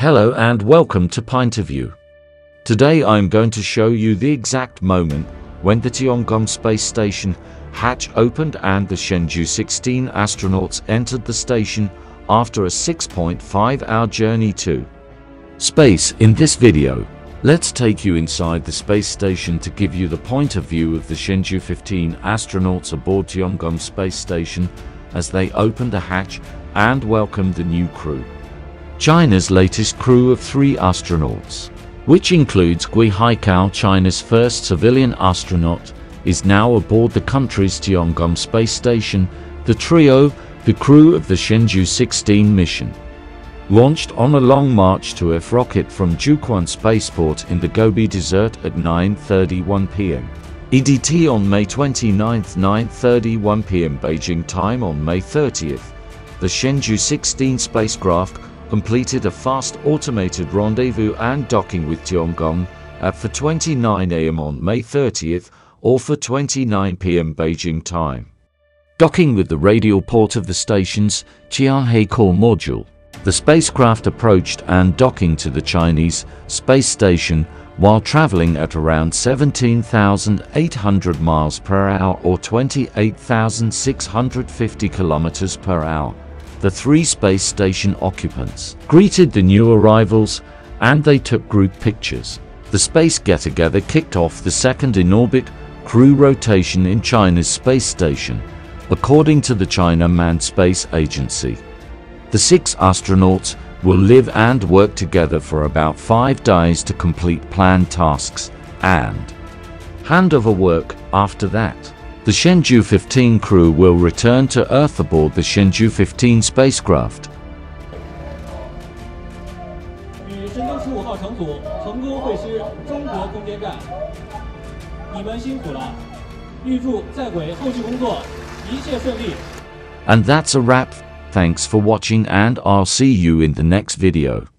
Hello and welcome to Pinterview. Today I'm going to show you the exact moment when the Tiangong space station hatch opened and the Shenzhou-16 astronauts entered the station after a 6.5-hour journey to space. In this video, let's take you inside the space station to give you the point of view of the Shenzhou-15 astronauts aboard Tiangong space station as they opened the hatch and welcomed the new crew. China's latest crew of 3 astronauts, which includes Gui Haichao, China's first civilian astronaut, is now aboard the country's Tiangong space station. The trio, the crew of the Shenzhou-16 mission, launched on a Long March 2F rocket from Jiuquan spaceport in the Gobi Desert at 9:31 p.m. EDT on May 29, 9:31 p.m. Beijing time. On May 30th, the Shenzhou-16 spacecraft completed a fast automated rendezvous and docking with Tiangong at 4:29 a.m. on May 30th or 4:29 p.m. Beijing time. Docking with the radial port of the station's Tianhe core module, the spacecraft approached and docking to the Chinese space station while traveling at around 17,800 miles per hour or 28,650 kilometers per hour. The 3 space station occupants greeted the new arrivals and they took group pictures. The space get-together kicked off the second in-orbit crew rotation in China's space station, according to the China Manned Space Agency. The 6 astronauts will live and work together for about 5 days to complete planned tasks and hand over work. After that, the Shenzhou-15 crew will return to Earth aboard the Shenzhou-15 spacecraft. And that's a wrap. Thanks for watching and I'll see you in the next video.